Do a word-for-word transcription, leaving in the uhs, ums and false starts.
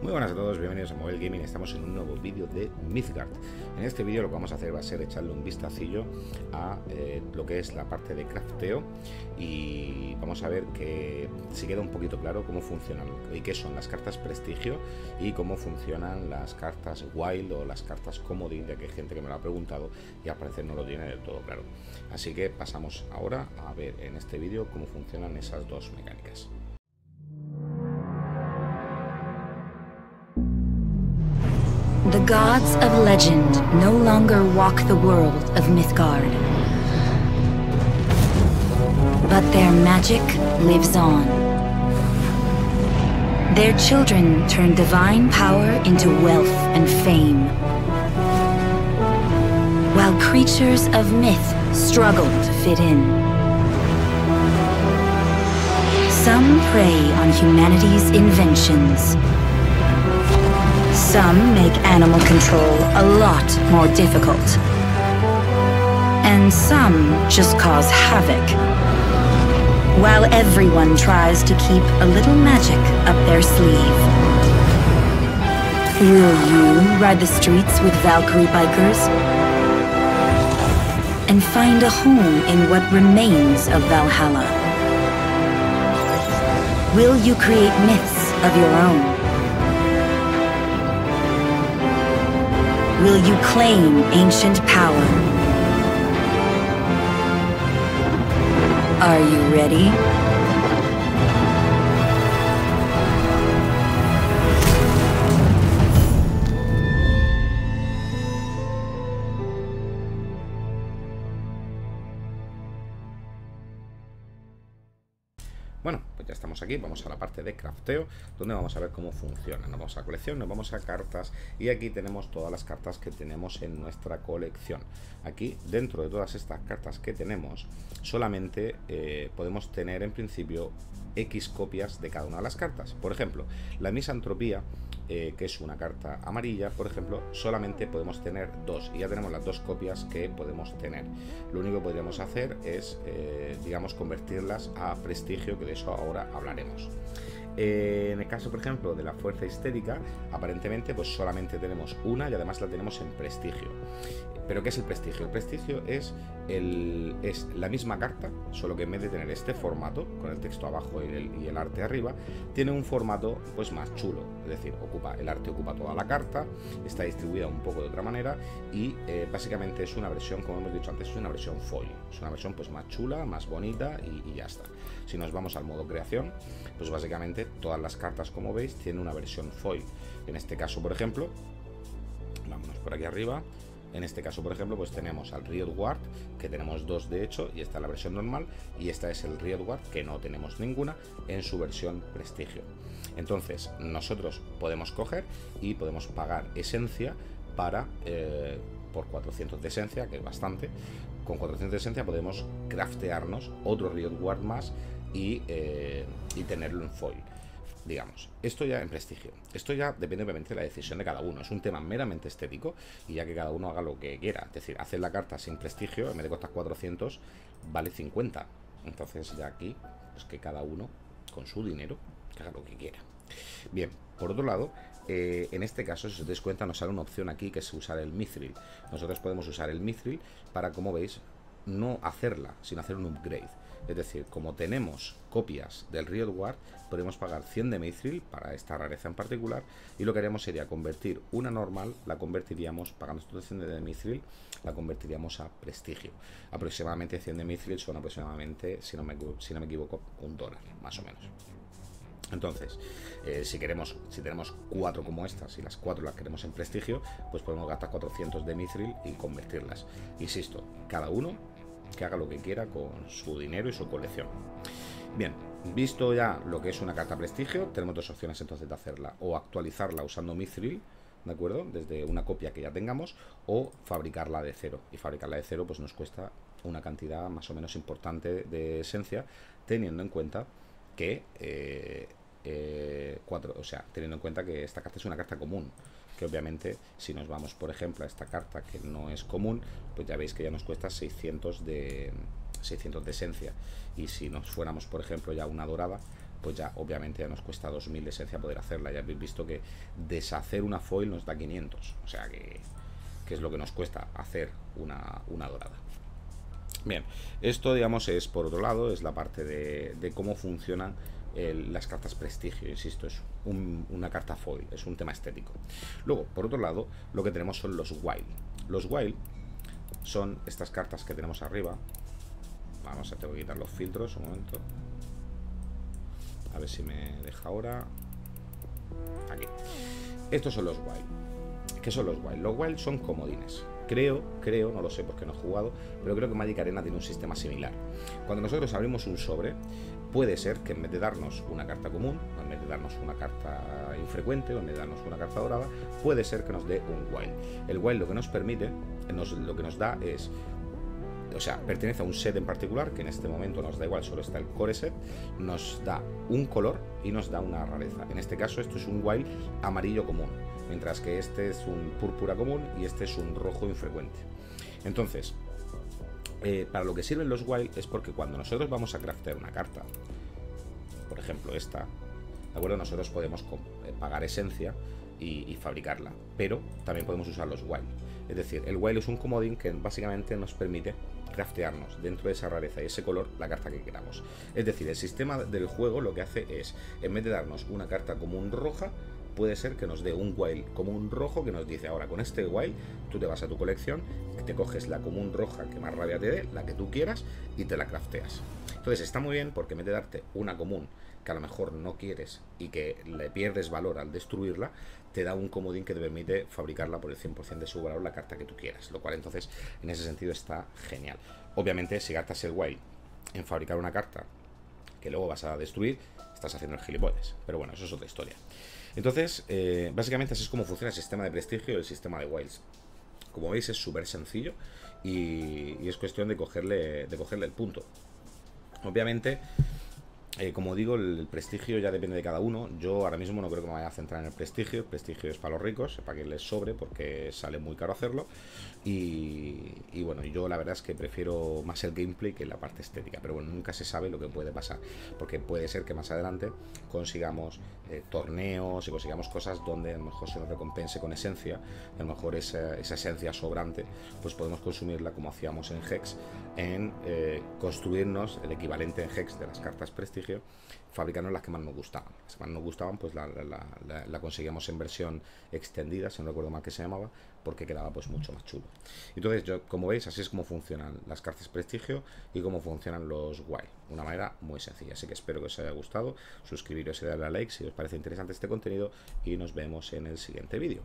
Muy buenas a todos, bienvenidos a Mobile Gaming. Estamos en un nuevo vídeo de Mythgard. En este vídeo lo que vamos a hacer va a ser echarle un vistacillo a eh, lo que es la parte de crafteo, y vamos a ver que si queda un poquito claro cómo funcionan y qué son las cartas prestigio y cómo funcionan las cartas wild o las cartas comodín, ya que hay gente que me lo ha preguntado y al parecer no lo tiene del todo claro. Así que pasamos ahora a ver en este vídeo cómo funcionan esas dos mecánicas. The gods of legend no longer walk the world of Mythgard. But their magic lives on. Their children turn divine power into wealth and fame. While creatures of myth struggle to fit in. Some prey on humanity's inventions. Some make animal control a lot more difficult. And some just cause havoc. While everyone tries to keep a little magic up their sleeve. Will you ride the streets with Valkyrie bikers? And find a home in what remains of Valhalla? Will you create myths of your own? Will you claim ancient power? Are you ready? Bueno, pues ya estamos aquí, vamos a la parte de crafteo, donde vamos a ver cómo funciona. Nos vamos a colección, nos vamos a cartas, y aquí tenemos todas las cartas que tenemos en nuestra colección. Aquí, dentro de todas estas cartas que tenemos, solamente eh, podemos tener en principio X copias de cada una de las cartas. Por ejemplo, la misantropía, eh, que es una carta amarilla, por ejemplo, solamente podemos tener dos, y ya tenemos las dos copias que podemos tener. Lo único que podríamos hacer es, eh, digamos, convertirlas a prestigio, que de eso ahora hablaremos. Eh, en el caso, por ejemplo, de la fuerza histérica, aparentemente pues solamente tenemos una, y además la tenemos en prestigio. ¿Pero qué es el prestigio? El prestigio es, el, es la misma carta, solo que en vez de tener este formato, con el texto abajo y el, y el arte arriba, tiene un formato pues más chulo. Es decir, ocupa, el arte ocupa toda la carta, está distribuida un poco de otra manera, y eh, básicamente es una versión, como hemos dicho antes, es una versión foil. Es una versión pues más chula, más bonita, y, y ya está. Si nos vamos al modo creación, pues básicamente todas las cartas, como veis, tienen una versión foil. En este caso, por ejemplo, vámonos por aquí arriba. En este caso, por ejemplo, pues tenemos al Riot Guard, que tenemos dos de hecho, y esta es la versión normal, y esta es el Riot Guard, que no tenemos ninguna, en su versión prestigio. Entonces, nosotros podemos coger y podemos pagar esencia para... Eh, por cuatrocientos de esencia, que es bastante. Con cuatrocientos de esencia podemos craftearnos otro Riot Guard más y, eh, y tenerlo en foil, digamos. Esto ya en prestigio. Esto ya depende obviamente de la decisión de cada uno. Es un tema meramente estético, y ya que cada uno haga lo que quiera. Es decir, hacer la carta sin prestigio, en vez de costar cuatrocientos, vale cincuenta. Entonces ya aquí, pues que cada uno con su dinero que haga lo que quiera. Bien, por otro lado, eh, en este caso, si os dais cuenta, nos sale una opción aquí que es usar el mithril. Nosotros podemos usar el mithril para, como veis, no hacerla, sino hacer un upgrade. Es decir, como tenemos copias del Riot Guard, podemos pagar cien de mithril para esta rareza en particular, y lo que haríamos sería convertir una normal, la convertiríamos, pagando estos cien de mithril, la convertiríamos a prestigio. Aproximadamente cien de mithril son aproximadamente, si no me, si no me equivoco, un dólar, más o menos. Entonces, eh, si queremos, si tenemos cuatro como estas, y las cuatro las queremos en prestigio, pues podemos gastar cuatrocientos de mithril y convertirlas. Insisto, cada uno que haga lo que quiera con su dinero y su colección. Bien, visto ya lo que es una carta prestigio, tenemos dos opciones entonces de hacerla: o actualizarla usando mithril, ¿de acuerdo?, desde una copia que ya tengamos, o fabricarla de cero. Y fabricarla de cero pues nos cuesta una cantidad más o menos importante de esencia, teniendo en cuenta que eh, eh, cuatro, o sea, teniendo en cuenta que esta carta es una carta común, que obviamente si nos vamos, por ejemplo, a esta carta que no es común, pues ya veis que ya nos cuesta seiscientos de, seiscientos de esencia, y si nos fuéramos, por ejemplo, ya una dorada, pues ya obviamente ya nos cuesta dos mil de esencia poder hacerla. Ya habéis visto que deshacer una foil nos da quinientos, o sea que, que es lo que nos cuesta hacer una, una dorada. Bien, esto digamos es por otro lado, es la parte de, de cómo funcionan el, las cartas prestigio. Insisto, es un, una carta foil, es un tema estético. Luego, por otro lado, lo que tenemos son los wild. Los wild son estas cartas que tenemos arriba. Vamos a tengo que quitar los filtros un momento. A ver si me deja ahora. Aquí. Estos son los wild. ¿Qué son los wild? Los wild son comodines. Creo, creo, no lo sé porque no he jugado, pero creo que Magic Arena tiene un sistema similar. Cuando nosotros abrimos un sobre, puede ser que en vez de darnos una carta común, o en vez de darnos una carta infrecuente, o en vez de darnos una carta dorada, puede ser que nos dé un wild. El wild lo que nos permite, nos, lo que nos da es, o sea, pertenece a un set en particular, que en este momento nos da igual, solo está el core set, nos da un color y nos da una rareza. En este caso esto es un wild amarillo común, mientras que este es un púrpura común y este es un rojo infrecuente. Entonces, eh, para lo que sirven los wild es porque cuando nosotros vamos a craftear una carta, por ejemplo esta, ¿de acuerdo? Nosotros podemos pagar esencia y, y fabricarla, pero también podemos usar los wild. Es decir, el wild es un comodín que básicamente nos permite craftearnos dentro de esa rareza y ese color la carta que queramos. Es decir, el sistema del juego lo que hace es, en vez de darnos una carta común roja, puede ser que nos dé un wild común rojo que nos dice, ahora con este wild tú te vas a tu colección, te coges la común roja que más rabia te dé, la que tú quieras, y te la crafteas. Entonces está muy bien porque en vez de darte una común que a lo mejor no quieres y que le pierdes valor al destruirla, te da un comodín que te permite fabricarla por el cien por cien de su valor, la carta que tú quieras, lo cual entonces en ese sentido está genial. Obviamente si gastas el wild en fabricar una carta que luego vas a destruir, estás haciendo el gilipollas, pero bueno, eso es otra historia. Entonces, eh, básicamente así es como funciona el sistema de prestigio y el sistema de wilds. Como veis es súper sencillo y, y es cuestión de cogerle, de cogerle el punto. Obviamente, eh, como digo, el, el prestigio ya depende de cada uno. Yo ahora mismo no creo que me vaya a centrar en el prestigio. El prestigio es para los ricos, para que les sobre, porque sale muy caro hacerlo. Y, y bueno, yo la verdad es que prefiero más el gameplay que la parte estética. Pero bueno, nunca se sabe lo que puede pasar, porque puede ser que más adelante consigamos eh, torneos y consigamos cosas donde a lo mejor se nos recompense con esencia. A lo mejor esa, esa esencia sobrante pues podemos consumirla como hacíamos en Hex, en eh, construirnos el equivalente en Hex de las cartas prestigio, fabricarnos las que más nos gustaban. Las que más nos gustaban pues la, la, la, la conseguíamos en versión extendida, si no recuerdo mal que se llamaba, porque quedaba pues mucho más chulo. Entonces, yo, como veis, así es como funcionan las cartas prestigio y cómo funcionan los wild. Una manera muy sencilla. Así que espero que os haya gustado. Suscribiros y darle a like si os parece interesante este contenido y nos vemos en el siguiente vídeo.